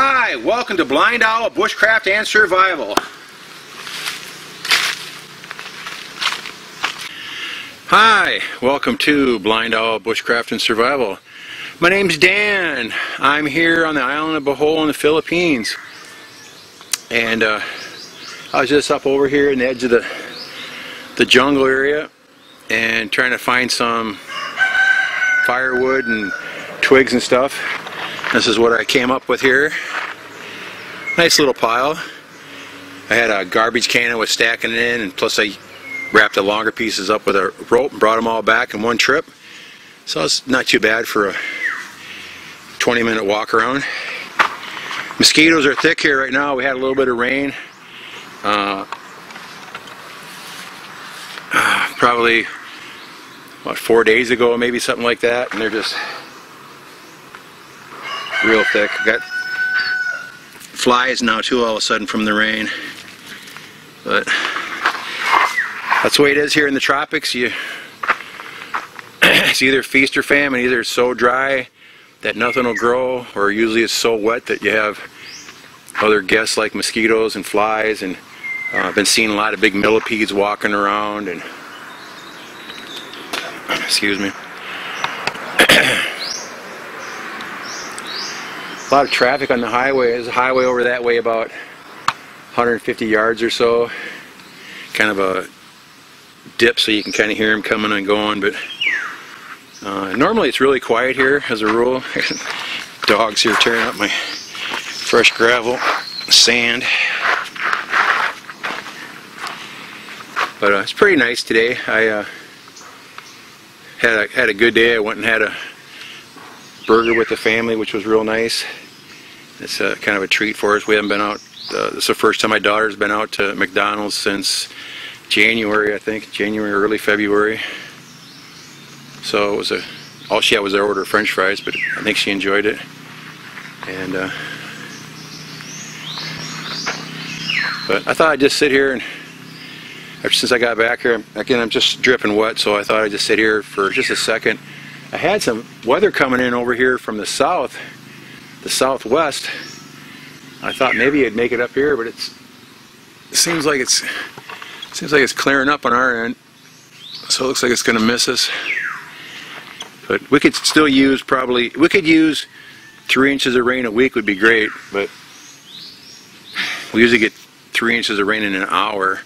Hi, welcome to Blind Owl Bushcraft and Survival. Hi, welcome to Blind Owl Bushcraft and Survival. My name's Dan. I'm here on the island of Bohol in the Philippines. And I was just up over here in the edge of the jungle area and trying to find some firewood and twigs and stuff. This is what I came up with here. Nice little pile. I had a garbage can I was stacking it in, and plus I wrapped the longer pieces up with a rope and brought them all back in one trip. So it's not too bad for a 20-minute walk around. Mosquitoes are thick here right now. We had a little bit of rain. Probably about 4 days ago, maybe something like that, and they're just real thick. Got flies now too all of a sudden from the rain, but that's the way it is here in the tropics. It's either feast or famine. Either it's so dry that nothing will grow, or usually it's so wet that you have other guests like mosquitoes and flies, and I've been seeing a lot of big millipedes walking around, and excuse me, a lot of traffic on the highway. There's a highway over that way about 150 yards or so. Kind of a dip, so you can kind of hear them coming and going, but normally it's really quiet here as a rule. Dogs here tearing up my fresh gravel, sand. But it's pretty nice today. I had a good day. I went and had a burger with the family, which was real nice. It's kind of a treat for us. We haven't been out. This is the first time my daughter's been out to McDonald's since January, I think. January, early February. So it was all she had was her order of French fries, but I think she enjoyed it. And but I thought I'd just sit here, and ever since I got back here, again, I'm just dripping wet, so I thought I'd just sit here for just a second. I had some weather coming in over here from the south, the southwest. I thought maybe it'd make it up here, but it seems like it's clearing up on our end. So it looks like it's going to miss us. But we could still use probably, we could use 3 inches of rain a week would be great, but we usually get 3 inches of rain in an hour,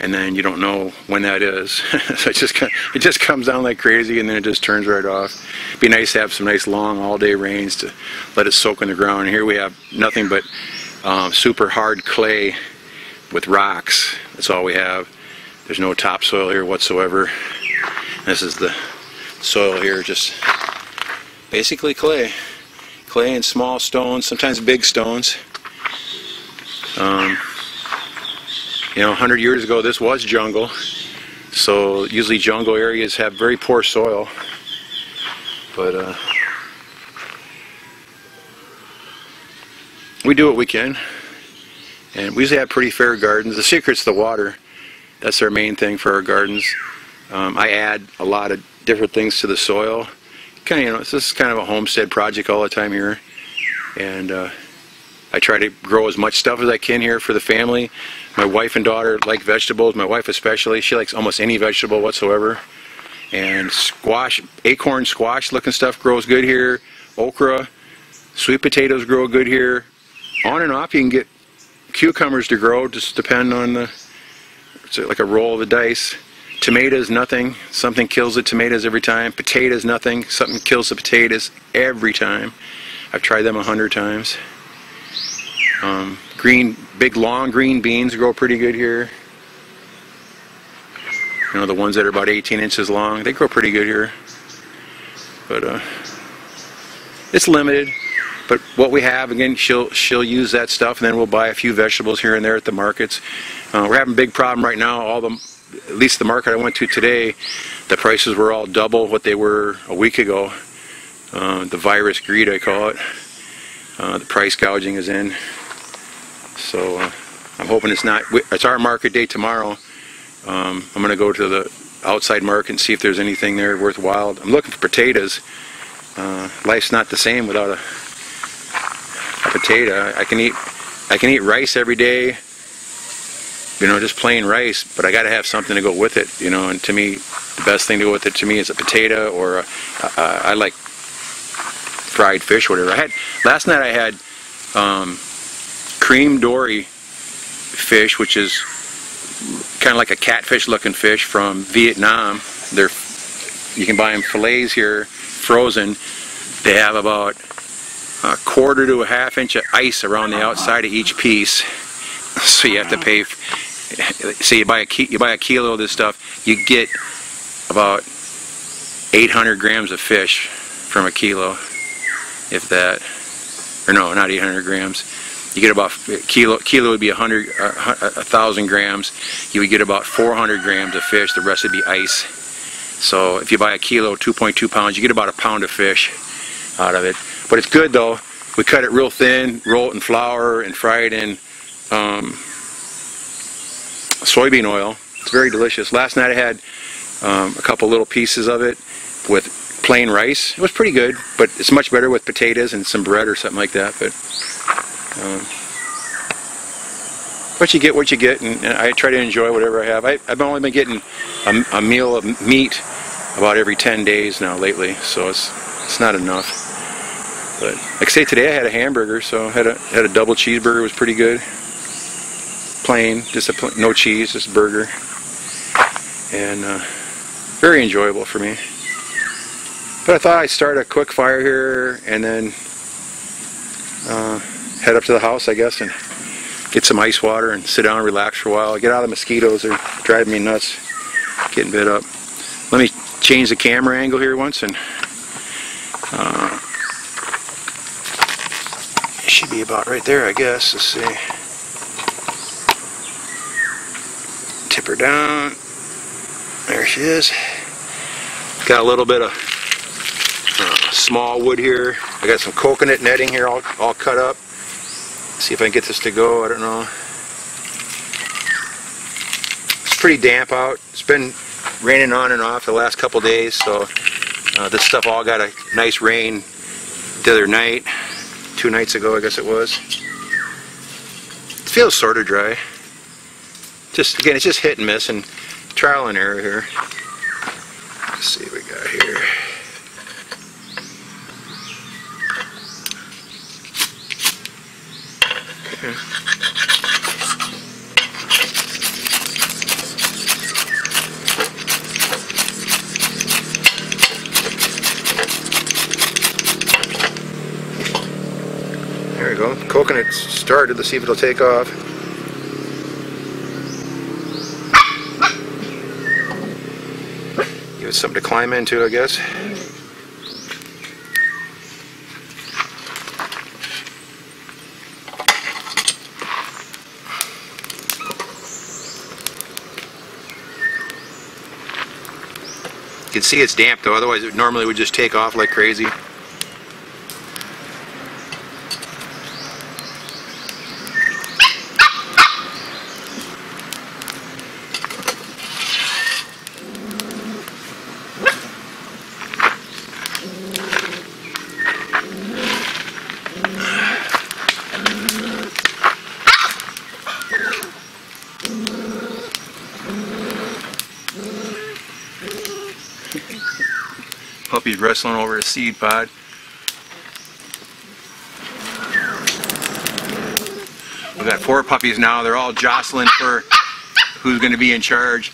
and then you don't know when that is. So it just comes down like crazy, and then it just turns right off. It'd be nice to have some nice long all-day rains to let it soak in the ground. And here we have nothing but super hard clay with rocks. That's all we have. There's no topsoil here whatsoever. This is the soil here, just basically clay. Clay and small stones, sometimes big stones. You know, 100 years ago this was jungle, so usually jungle areas have very poor soil, but we do what we can, and we usually have pretty fair gardens. The secret's the water. That's our main thing for our gardens. I add a lot of different things to the soil. Kind of, you know, this is kind of a homestead project all the time here, and I try to grow as much stuff as I can here for the family. My wife and daughter like vegetables. My wife especially. She likes almost any vegetable whatsoever. And squash, acorn squash looking stuff grows good here. Okra, sweet potatoes grow good here. On and off you can get cucumbers to grow. Just depend on the, it's like a roll of the dice. Tomatoes, nothing. Something kills the tomatoes every time. Potatoes, nothing. Something kills the potatoes every time. I've tried them 100 times. Green, big long green beans grow pretty good here. You know, the ones that are about 18 inches long, they grow pretty good here. But it's limited. But what we have, again, she'll use that stuff, and then we'll buy a few vegetables here and there at the markets. We're having a big problem right now. At least the market I went to today, the prices were all double what they were a week ago. The virus greed, I call it. The price gouging is in. So I'm hoping it's not. It's our market day tomorrow. I'm going to go to the outside market and see if there's anything there worthwhile. I'm looking for potatoes. Life's not the same without a potato. I can eat rice every day, you know, just plain rice, but I got to have something to go with it, you know. And to me, the best thing to go with it to me is a potato, or I like fried fish, whatever. Last night I had cream dory fish, which is kind of like a catfish looking fish from Vietnam. They're, you can buy them fillets here, frozen. They have about a quarter to a half inch of ice around the outside of each piece, so you have to pay. So you buy a kilo of this stuff, you get about 800 grams of fish from a kilo, if that. Or no, not 800 grams. You get about a kilo would be 1,000 grams. You would get about 400 grams of fish. The rest would be ice. So if you buy a kilo, 2.2 pounds, you get about a pound of fish out of it. But it's good though. We cut it real thin, roll it in flour, and fry it in soybean oil. It's very delicious. Last night I had a couple little pieces of it with plain rice. It was pretty good, but it's much better with potatoes and some bread or something like that. But you get what you get, and I try to enjoy whatever I have. I've only been getting a meal of meat about every 10 days now lately, so it's not enough. But like I say, today I had a hamburger, so I had a double cheeseburger. It was pretty good. Plain, just no cheese, just a burger, and very enjoyable for me. But I thought I'd start a quick fire here, and then head up to the house, I guess, and get some ice water and sit down and relax for a while. Get out of the mosquitoes. They're driving me nuts, getting bit up. Let me change the camera angle here once, and it should be about right there, I guess. Let's see. Tip her down. There she is. Got a little bit of small wood here. I got some coconut netting here all cut up. See if I can get this to go. I don't know. It's pretty damp out. It's been raining on and off the last couple days, so this stuff all got a nice rain the other night, 2 nights ago I guess it was. It feels sort of dry. Just again, it's just hit and miss and trial and error here. Let's see what we got here. Okay. There we go. Coconut started. Let's see if it'll take off. Give it something to climb into, I guess. You can see it's damp though, otherwise it normally would just take off like crazy. Puppy's wrestling over a seed pod. We've got 4 puppies now. They're all jostling for who's going to be in charge.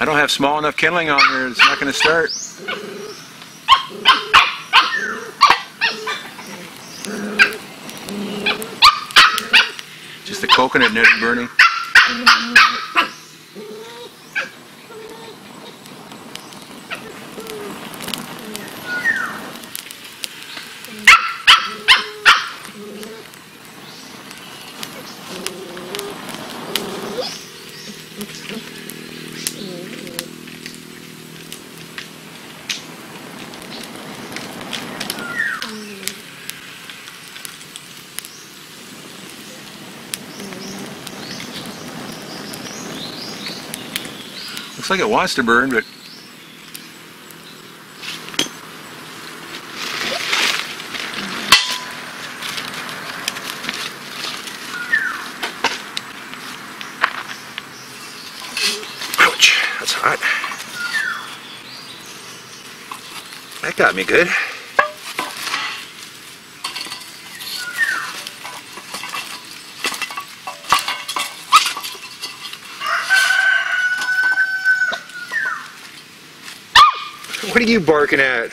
I don't have small enough kindling on here, it's not going to start. Just the coconut net burning. Looks like it wants to burn, but ouch, that's hot. That got me good. What are you barking at?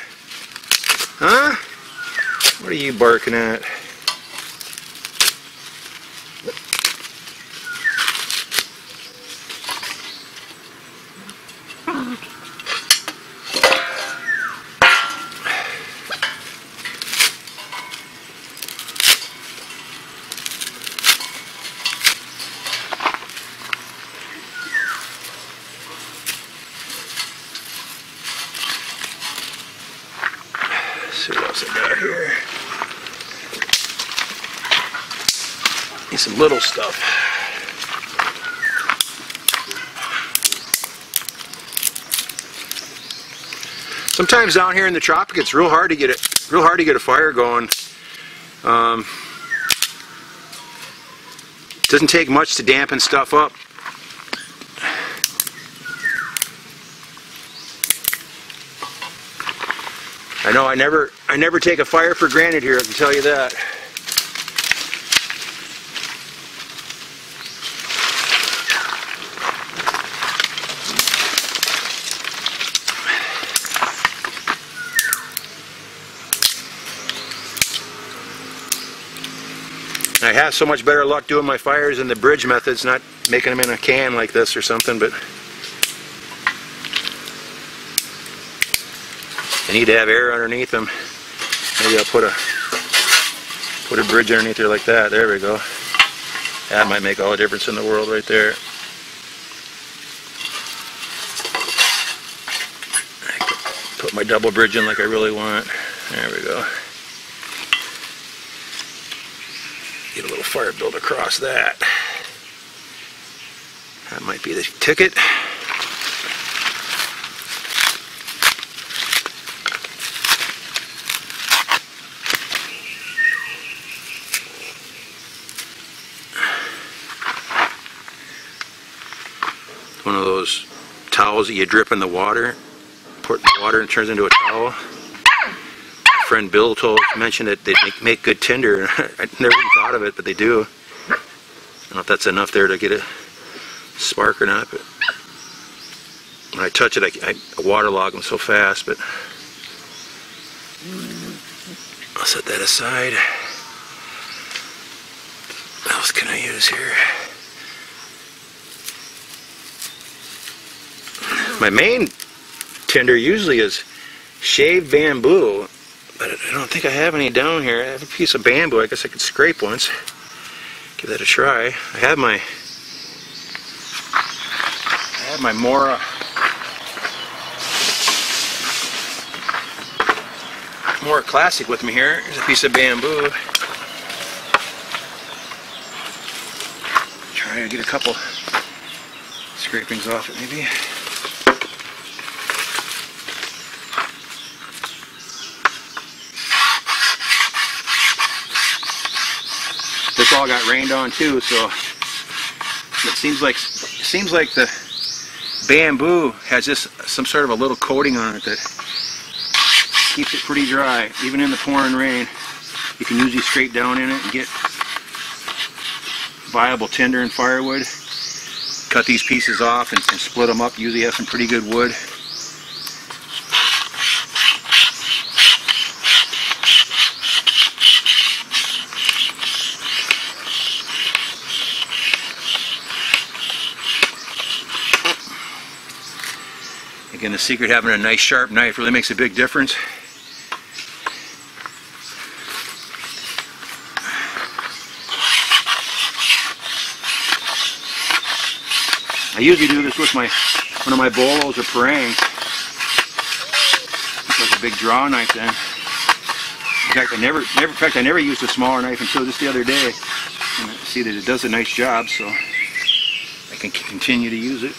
Huh? What are you barking at? See what else I got here. And some little stuff. Sometimes down here in the tropics, it's real hard to get a fire going. It doesn't take much to dampen stuff up. I know I never take a fire for granted here, I can tell you that. I have so much better luck doing my fires in the bridge methods, not making them in a can like this or something, but I need to have air underneath them. Maybe I'll put a bridge underneath there like that. There we go. That might make all the difference in the world right there. I could put my double bridge in like I really want. There we go. Get a little fire built across that. That might be the ticket. One of those towels that you drip in the water, put in the water and it turns into a towel. My friend Bill mentioned that they make good tinder. I never even thought of it, but they do. I don't know if that's enough there to get a spark or not, but when I touch it, I waterlog them so fast, but I'll set that aside. What else can I use here? My main tinder usually is shaved bamboo, but I don't think I have any down here. I have a piece of bamboo. I guess I could scrape once. Give that a try. I have my Mora Classic with me here. Here's a piece of bamboo. Try to get a couple scrapings off it maybe. This all got rained on too, so it seems like the bamboo has just some sort of a little coating on it that keeps it pretty dry. Even in the pouring rain, you can usually scrape down in it and get viable tinder and firewood. Cut these pieces off and split them up. Usually have some pretty good wood. Again, the secret of having a nice sharp knife really makes a big difference. I usually do this with one of my bolos or parangs. It's like a big draw knife then. In fact, I never used a smaller knife until just the other day. And I see that it does a nice job, so I can continue to use it.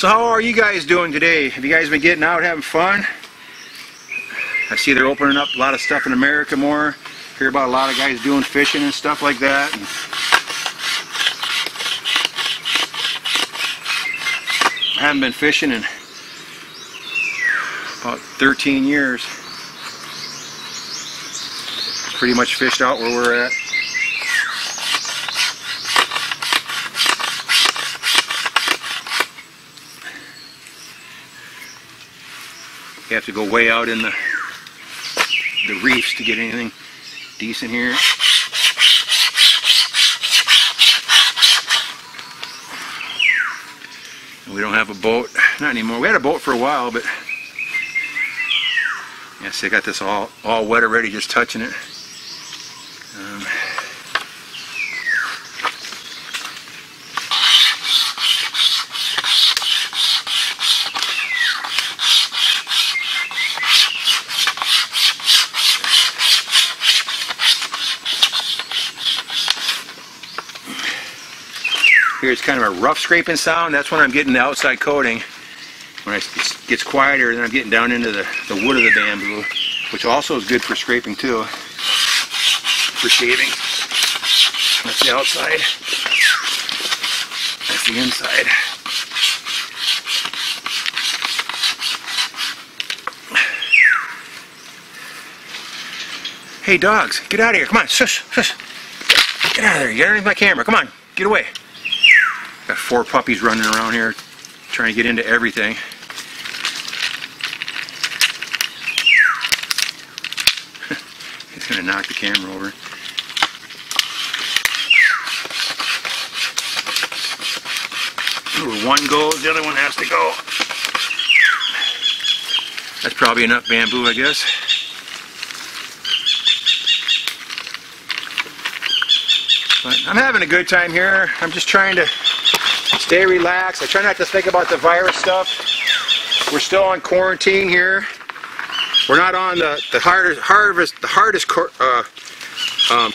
So how are you guys doing today? Have you guys been getting out, having fun? I see they're opening up a lot of stuff in America more. Hear about a lot of guys doing fishing and stuff like that. And I haven't been fishing in about 13 years. Pretty much fished out where we're at. You have to go way out in the reefs to get anything decent here. And we don't have a boat, not anymore. We had a boat for a while, but yeah, see, I got this all wet already, just touching it. It's kind of a rough scraping sound. That's when I'm getting the outside coating. When it gets quieter, then I'm getting down into the wood of the bamboo, which also is good for scraping too, for shaving. That's the outside. That's the inside. Hey dogs, get out of here. Come on, shush, shush. Get out of there. Get underneath my camera. Come on, get away. Got four puppies running around here trying to get into everything. It's gonna knock the camera over. Ooh, one goes, the other one has to go. That's probably enough bamboo, I guess. But I'm having a good time here. I'm just trying to stay relaxed. I try not to think about the virus stuff. We're still on quarantine here. We're not on the hardest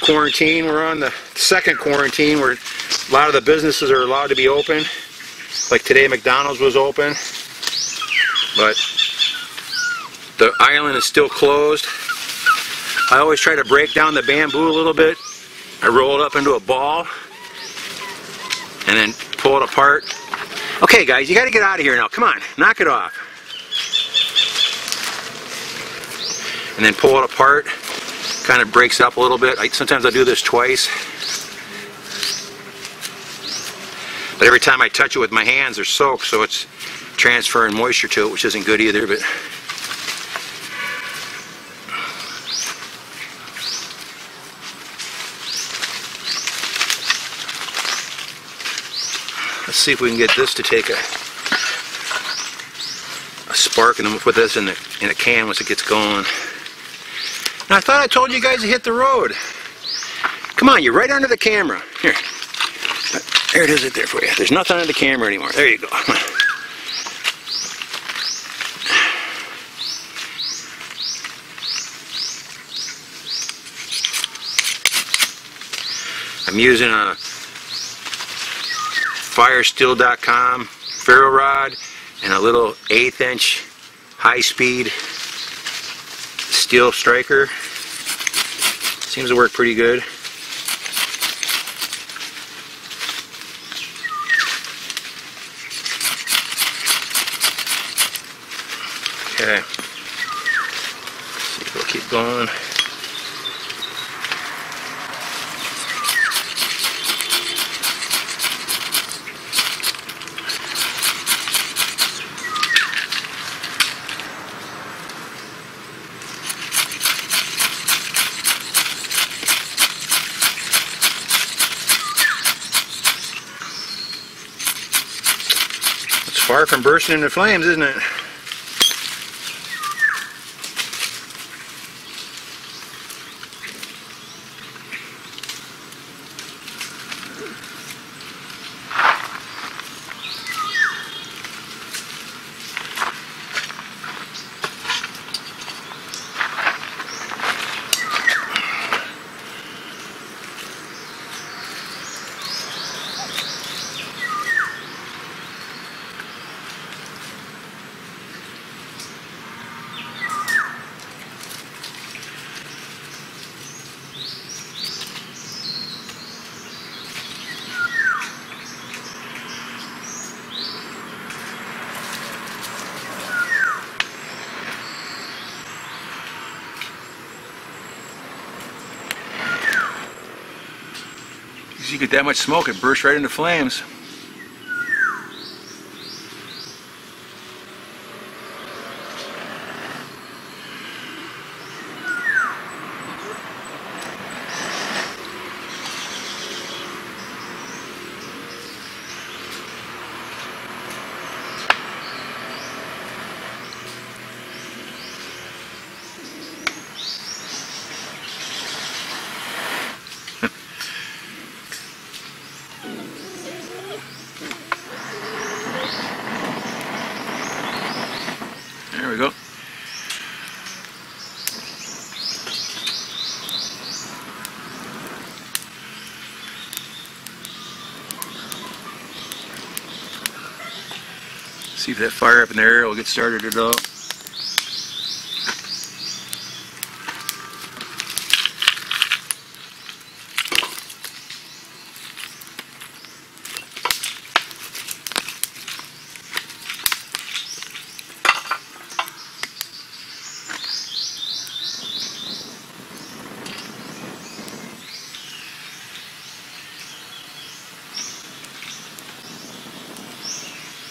quarantine. We're on the second quarantine where a lot of the businesses are allowed to be open. Like today, McDonald's was open, but the island is still closed. I always try to break down the bamboo a little bit. I roll it up into a ball and then pull it apart. Okay guys, you gotta get out of here now. Come on, knock it off. And then pull it apart. Kind of breaks up a little bit. Sometimes I do this twice. But every time I touch it with my hands, they're soaked, so it's transferring moisture to it, which isn't good either. But let's see if we can get this to take a spark, and then we'll put this in a can once it gets going. Now I thought I told you guys to hit the road. Come on, you're right under the camera. Here. There it is right there for you. There's nothing on the camera anymore. There you go. I'm using a Firesteel.com ferro rod and a little 1/8" high-speed steel striker. Seems to work pretty good. Okay, see if we'll keep going. Far from bursting into flames, isn't it? Because you get that much smoke, it bursts right into flames. See if that fire up in there will get started at all.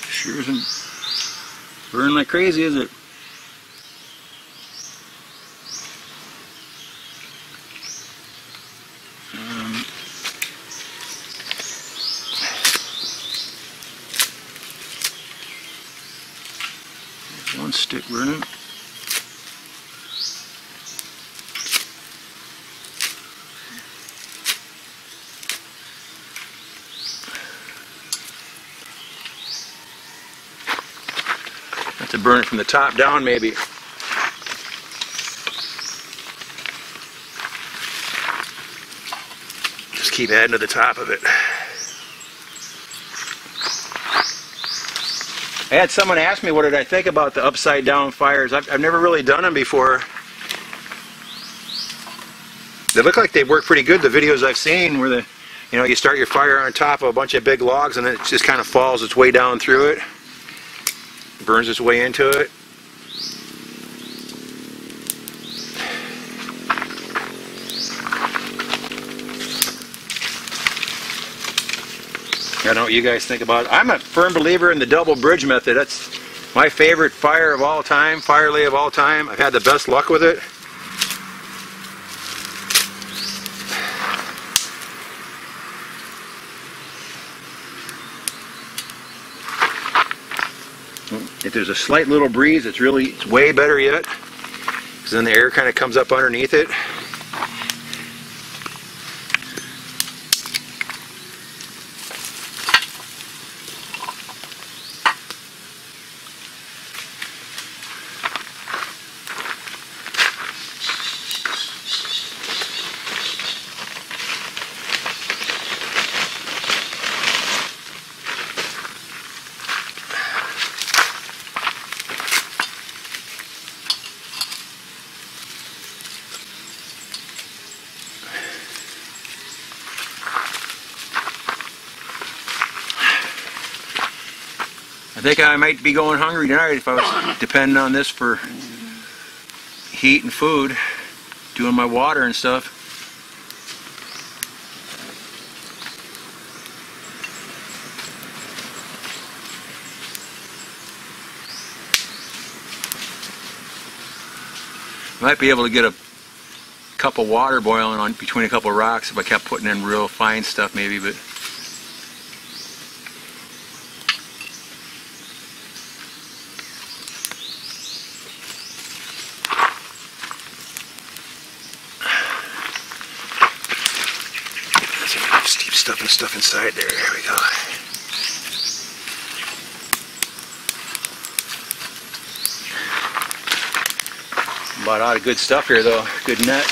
Sure isn't burn like crazy, is it? One stick burning. To burn it from the top down, maybe. Just keep adding to the top of it. I had someone ask me what did I think about the upside down fires. I've never really done them before. They look like they work pretty good, the videos I've seen, where the, you know, you start your fire on top of a bunch of big logs and then it just kind of falls its way down through it. Burns its way into it. I don't know what you guys think about it. I'm a firm believer in the double bridge method. That's my favorite fire of all time, fire lay of all time. I've had the best luck with it. If there's a slight little breeze, it's way better yet, because then the air kind of comes up underneath it. I think I might be going hungry tonight if I was depending on this for heat and food, doing my water and stuff. Might be able to get a cup of water boiling on between a couple of rocks if I kept putting in real fine stuff, maybe, but. Stuff inside there. There we go. Bought a lot of good stuff here, though. Good net.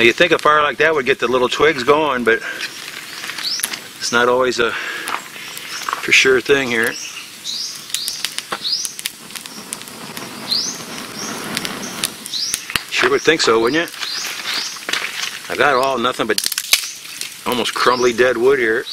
Now you'd think a fire like that would get the little twigs going, but it's not always a for sure thing here. Sure would think so, wouldn't you? I got all nothing but almost crumbly dead wood here.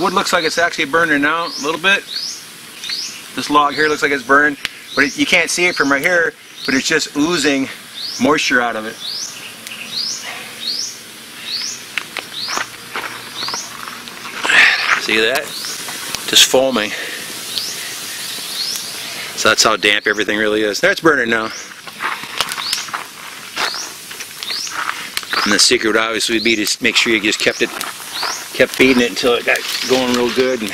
Wood looks like it's actually burning now a little bit. This log here looks like it's burned, but you can't see it from right here, but it's just oozing moisture out of it. See that? Just foaming. So that's how damp everything really is. That's burning now. And the secret obviously would be to make sure you just kept feeding it until it got going real good. And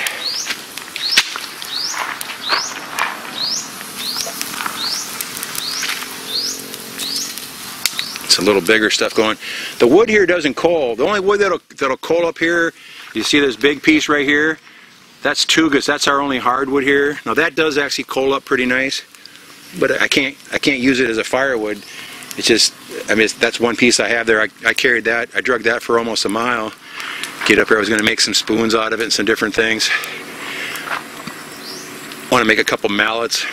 it's a little bigger stuff going. The wood here doesn't coal. The only wood that'll coal up here, you see this big piece right here? That's Tugas. That's our only hardwood here. Now that does actually coal up pretty nice, but I can't use it as a firewood. It's just, I mean, that's one piece I have there. I carried that. I dragged that for almost a mile. Get up here, I was going to make some spoons out of it and some different things. I want to make a couple mallets.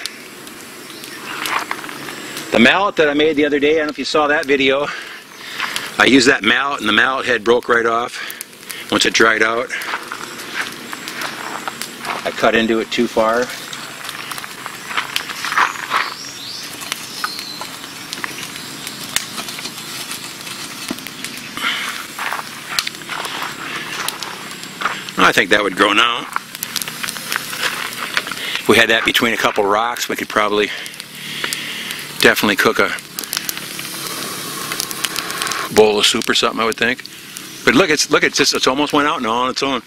The mallet that I made the other day, I don't know if you saw that video. I used that mallet and the mallet head broke right off once it dried out. I cut into it too far. I think that would grow now. If we had that between a couple rocks, we could probably definitely cook a bowl of soup or something, I would think. But look, it's just, it's almost went out now on its own.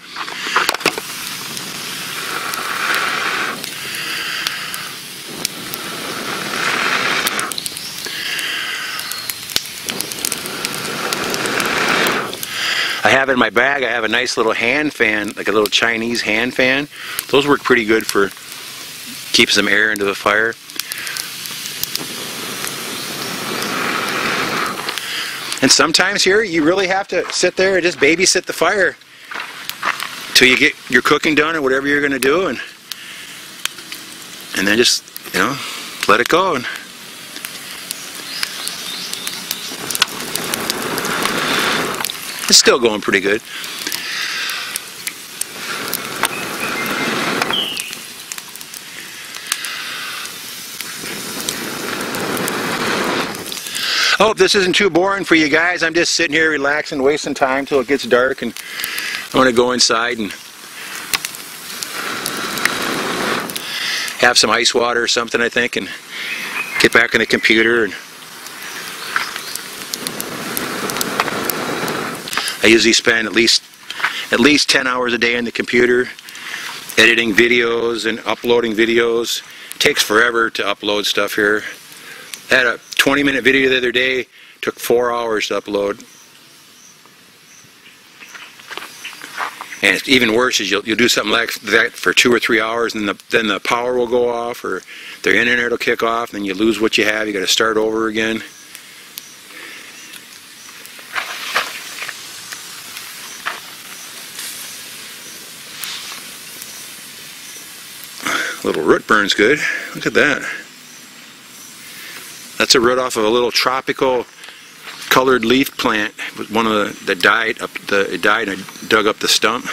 I have in my bag, I have a nice little hand fan, like a little Chinese hand fan. Those work pretty good for keeping some air into the fire. And sometimes here, you really have to sit there and just babysit the fire till you get your cooking done or whatever you're going to do, and then just, you know, let it go. And it's still going pretty good. I hope this isn't too boring for you guys. I'm just sitting here relaxing, wasting time till it gets dark, and I want to go inside and have some ice water or something, I think, and get back on the computer. And I usually spend at least 10 hours a day on the computer, editing videos and uploading videos. It takes forever to upload stuff here. I had a 20-minute video the other day, took 4 hours to upload. And it's even worse is you'll do something like that for 2 or 3 hours, and then the power will go off, or the internet will kick off, and then you lose what you have. You got to start over again. Little root burns good. Look at that. That's a root off of a little tropical colored leaf plant. One of the that died up. It died and I dug up the stump.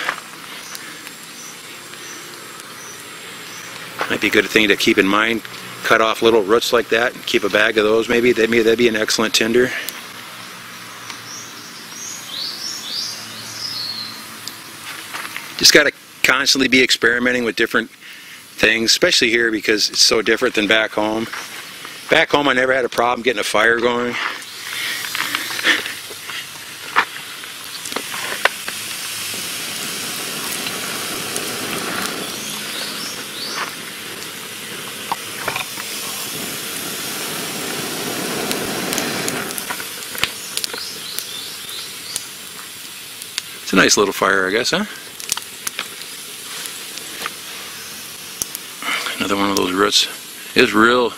Might be a good thing to keep in mind. Cut off little roots like that and keep a bag of those. Maybe that'd be an excellent tinder. Just got to constantly be experimenting with different things, especially here because it's so different than back home. Back home I never had a problem getting a fire going. a nice little fire, I guess, huh? Another one of those roots. It's real,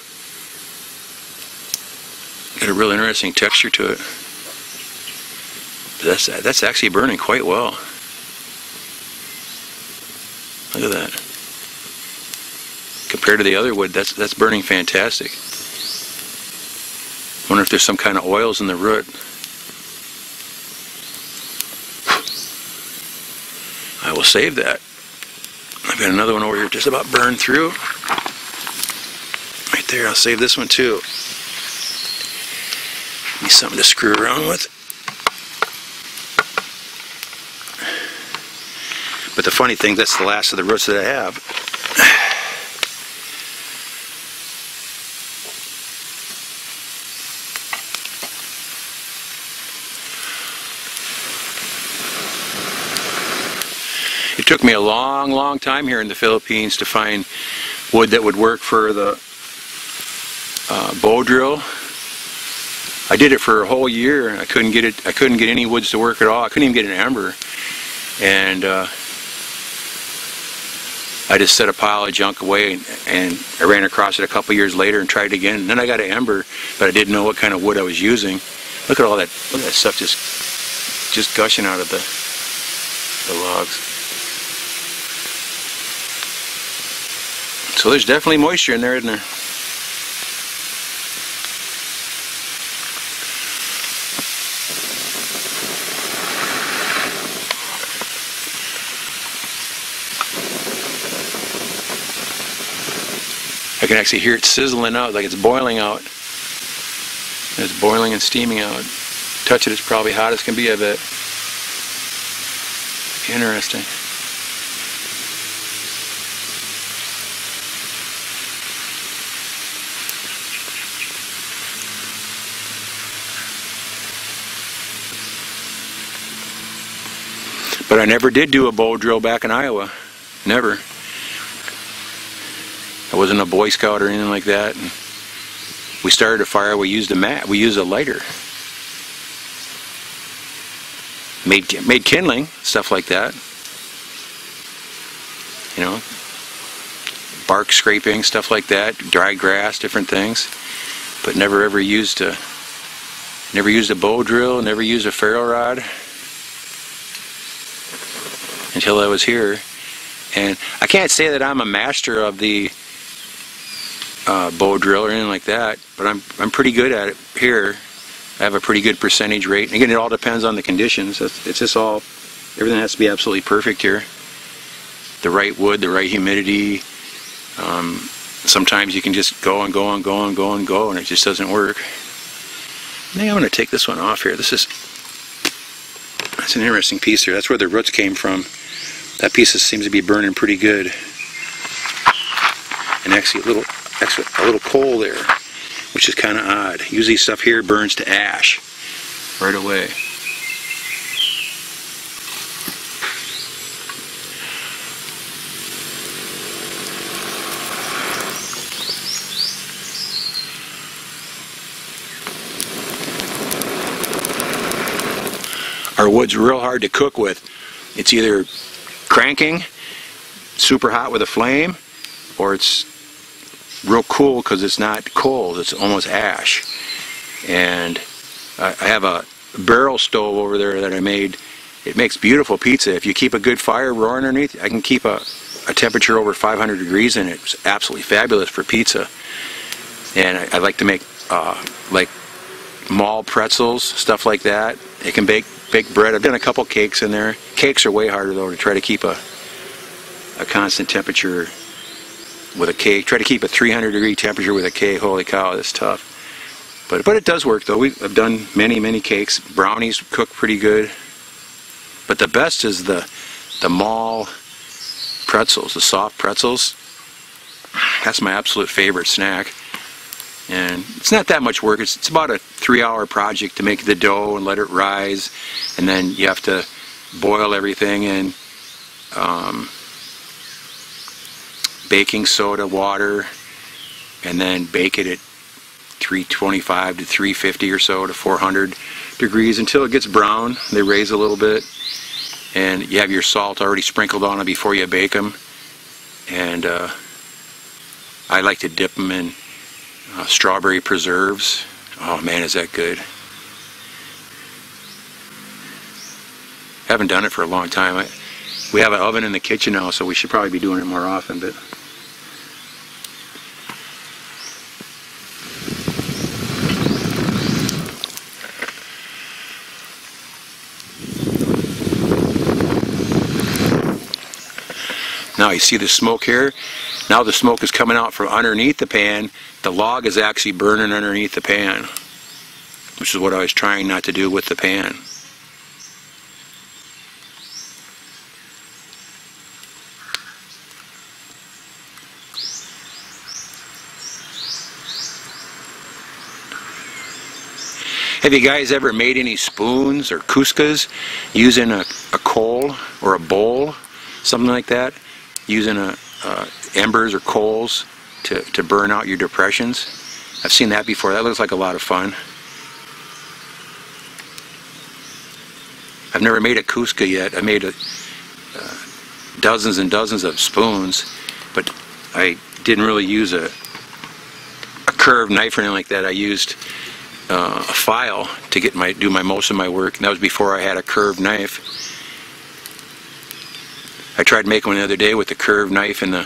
got a real interesting texture to it. That's actually burning quite well. Look at that. Compared to the other wood, that's burning fantastic. Wonder if there's some kind of oils in the root. I will save that. I've got another one over here just about burned through. Right there, I'll save this one too. Need something to screw around with. But the funny thing, that's the last of the roots that I have. It took me a long, long time here in the Philippines to find wood that would work for the bow drill. I did it for a whole year and I couldn't get it. I couldn't get any woods to work at all. I couldn't even get an ember. And I just set a pile of junk away and I ran across it a couple years later and tried again. And then I got an ember, but I didn't know what kind of wood I was using. Look at all that, look at that stuff just gushing out of the logs. So there's definitely moisture in there, isn't there? I can actually hear it sizzling out, like it's boiling out. It's boiling and steaming out. Touch it, it's probably hot as can be, I bet. Interesting. But I never did do a bow drill back in Iowa. Never. I wasn't a Boy Scout or anything like that. And we started a fire, we used a mat, we used a lighter. Made kindling, stuff like that. You know, bark scraping, stuff like that, dry grass, different things. But never ever used a, never used a bow drill, never used a ferro rod. Until I was here. And I can't say that I'm a master of the bow drill or anything like that, but I'm pretty good at it here. I have a pretty good percentage rate. And again, it all depends on the conditions. It's just all, everything has to be absolutely perfect here. The right wood, the right humidity. Sometimes you can just go and go and go and go and go and it just doesn't work. I think I'm gonna take this one off here. That's an interesting piece here. That's where the roots came from. That piece seems to be burning pretty good. And actually a little coal there, which is kind of odd. Usually stuff here burns to ash right away. Our wood's real hard to cook with. It's either cranking, super hot with a flame, or it's real cool because it's not coal, it's almost ash. And I have a barrel stove over there that I made. It makes beautiful pizza. If you keep a good fire roaring underneath, I can keep a temperature over 500 degrees in it. It's absolutely fabulous for pizza. And I like to make like mall pretzels, stuff like that. It can bake bread. I've done a couple cakes in there. Cakes are way harder though to try to keep a constant temperature with a cake. Try to keep a 300 degree temperature with a cake. Holy cow, that's tough. But it does work though. I've done many cakes. Brownies cook pretty good. But the best is the mall pretzels, the soft pretzels. That's my absolute favorite snack. And it's not that much work. It's about a 3-hour project to make the dough and let it rise, and then you have to boil everything in baking soda, water, and then bake it at 325 to 350 or so to 400 degrees until it gets brown. They raise a little bit, and you have your salt already sprinkled on them before you bake them. And I like to dip them in strawberry preserves. Oh man, is that good. Haven't done it for a long time. We have an oven in the kitchen now, so we should probably be doing it more often. But now you see the smoke here. Now the smoke is coming out from underneath the pan. The log is actually burning underneath the pan, which is what I was trying not to do with the pan. Have you guys ever made any spoons or kuskas using a coal or a bowl, something like that, using embers or coals to burn out your depressions? I've seen that before. That looks like a lot of fun. I've never made a kuska yet. I made dozens and dozens of spoons, but I didn't really use a curved knife or anything like that. I used a file to get do most of my work, and that was before I had a curved knife. I tried making one the other day with the curved knife and a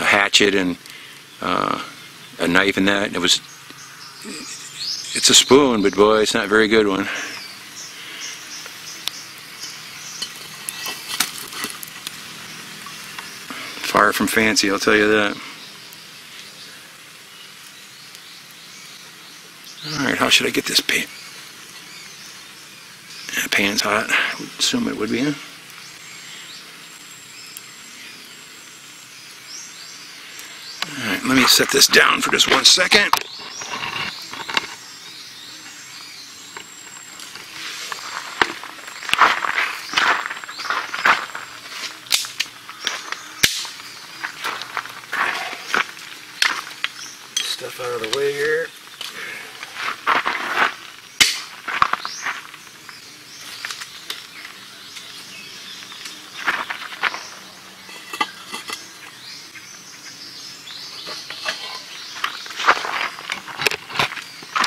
hatchet and a knife and that. And it's a spoon, but boy, it's not a very good one. Far from fancy, I'll tell you that. Alright, how should I get this pan? That pan's hot. I would assume it would be, huh? Alright, let me set this down for just 1 second. Get stuff out of the way here.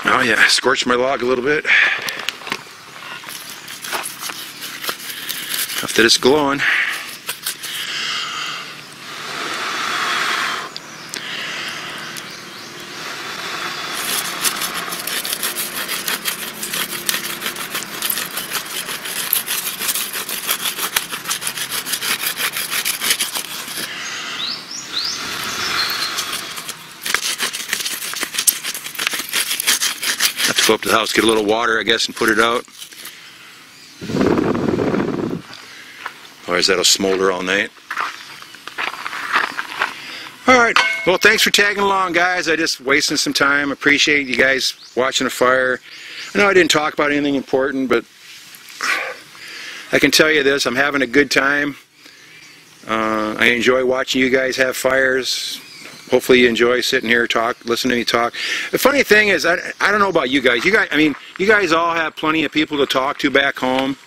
Oh yeah, I scorched my log a little bit. Enough that it's glowing. Go up to the house, get a little water, I guess, and put it out. Otherwise, that'll smolder all night. All right. Well, thanks for tagging along, guys. I just wasting some time. Appreciate you guys watching the fire. I know I didn't talk about anything important, but I can tell you this: I'm having a good time. I enjoy watching you guys have fires. Hopefully you enjoy sitting here, listening to me talk. The funny thing is, I don't know about you guys. I mean, you guys all have plenty of people to talk to back home,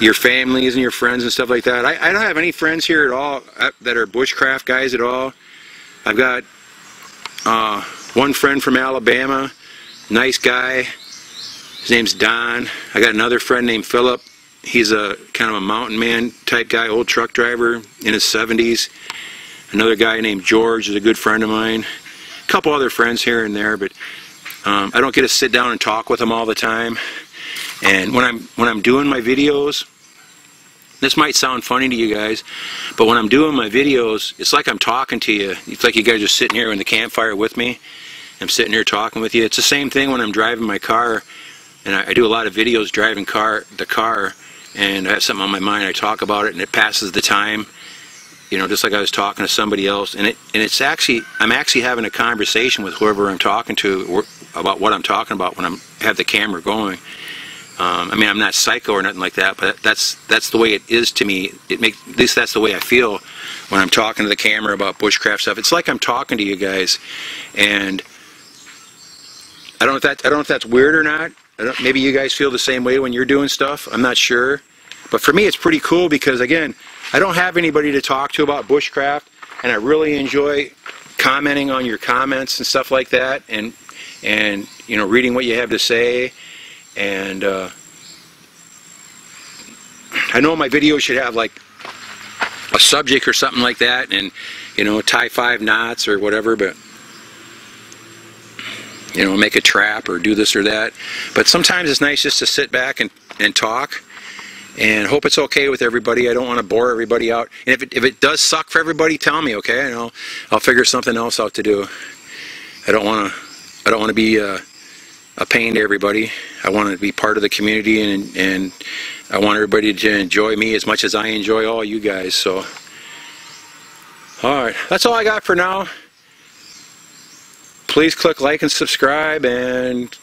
your families and your friends and stuff like that. I don't have any friends here at all that are bushcraft guys at all. I've got one friend from Alabama, nice guy. His name's Don. I got another friend named Philip. He's a kind of a mountain man type guy, old truck driver in his 70s. Another guy named George is a good friend of mine. A couple other friends here and there, but I don't get to sit down and talk with them all the time. And when I'm doing my videos, this might sound funny to you guys, but when I'm doing my videos, it's like I'm talking to you. It's like you guys are sitting here in the campfire with me. I'm sitting here talking with you. It's the same thing when I'm driving my car, and I do a lot of videos driving the car, and I have something on my mind. I talk about it, and it passes the time. You know, just like I was talking to somebody else, and it's actually, I'm actually having a conversation with whoever I'm talking to or about what I'm talking about when I have the camera going. I mean, I'm not psycho or nothing like that, but that's the way it is to me. At least that's the way I feel when I'm talking to the camera about bushcraft stuff. It's like I'm talking to you guys, and I don't know if that's weird or not. Maybe you guys feel the same way when you're doing stuff. I'm not sure. But for me, it's pretty cool because, again, I don't have anybody to talk to about bushcraft, and I really enjoy commenting on your comments and stuff like that, and you know, reading what you have to say. And I know my videos should have like a subject or something like that, and you know, tie 5 knots or whatever, but you know, make a trap or do this or that. But sometimes it's nice just to sit back and talk, and hope it's okay with everybody. I don't want to bore everybody out. And if it does suck for everybody, tell me, okay? And I'll figure something else out to do. I don't want to be a pain to everybody. I want to be part of the community, and I want everybody to enjoy me as much as I enjoy all you guys. So, all right, that's all I got for now. Please click like and subscribe, and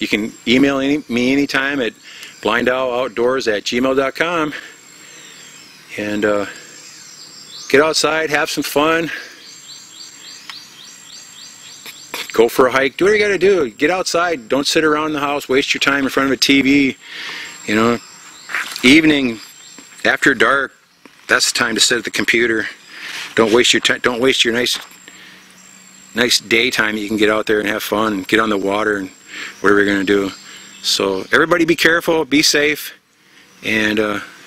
you can email me anytime at blindoweloutdoors@gmail.com, and get outside, have some fun, go for a hike, do what you gotta do. Get outside, don't sit around the house, waste your time in front of a TV. You know, evening, after dark, that's the time to sit at the computer. Don't waste your time, don't waste your nice daytime. You can get out there and have fun and get on the water and whatever you're going to do. So everybody be careful, be safe, and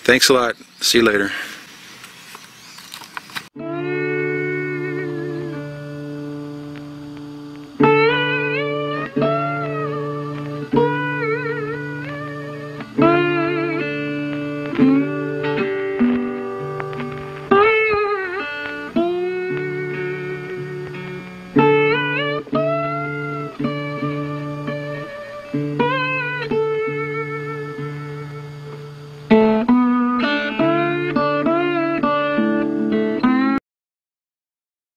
thanks a lot. See you later.